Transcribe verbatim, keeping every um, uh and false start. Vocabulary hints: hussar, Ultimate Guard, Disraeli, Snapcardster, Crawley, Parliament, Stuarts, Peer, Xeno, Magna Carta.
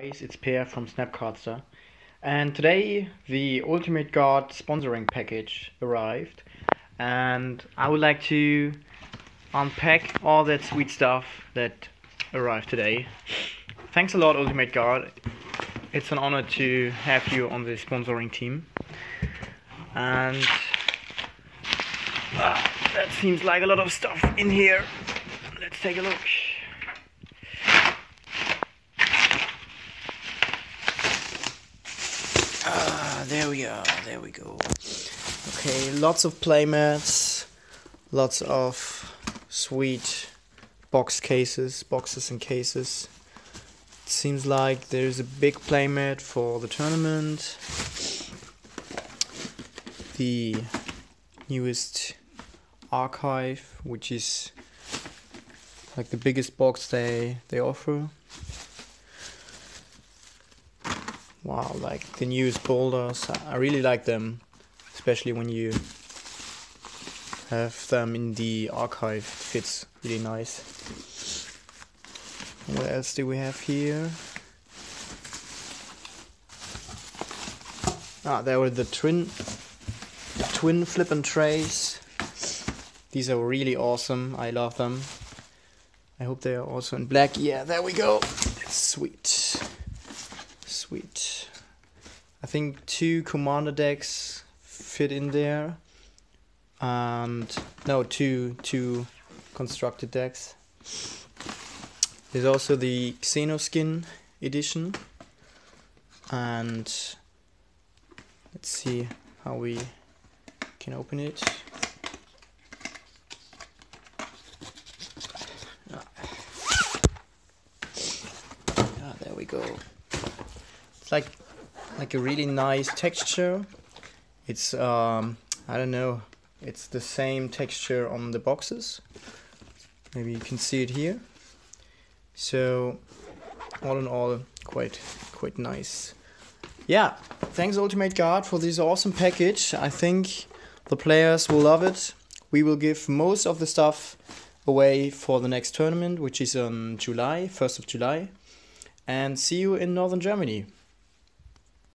Guys, it's Peer from Snapcardster, and today the Ultimate Guard sponsoring package arrived, and I would like to unpack all that sweet stuff that arrived today. Thanks a lot, Ultimate Guard. It's an honor to have you on the sponsoring team, and ah, that seems like a lot of stuff in here. Let's take a look. There we are, there we go. Okay, lots of playmats, lots of sweet box cases, boxes and cases. It seems like there's a big playmat for the tournament. The newest archive, which is like the biggest box they, they offer. Wow, like the newest boulders, I really like them, especially when you have them in the archive, it fits really nice. What else do we have here? Ah, there were the twin, twin flip and trays. These are really awesome, I love them. I hope they are also in black. Yeah, there we go, sweet. Sweet. I think two commander decks fit in there, and no, two two constructed decks. There's also the Xeno skin edition, and let's see how we can open it. Ah, there we go. Like like a really nice texture. It's um I don't know, it's the same texture on the boxes, maybe you can see it here. So all in all, quite quite nice. Yeah, thanks Ultimate Guard for this awesome package. I think the players will love it. We will give most of the stuff away for the next tournament, which is on July first of July, and see you in Northern Germany.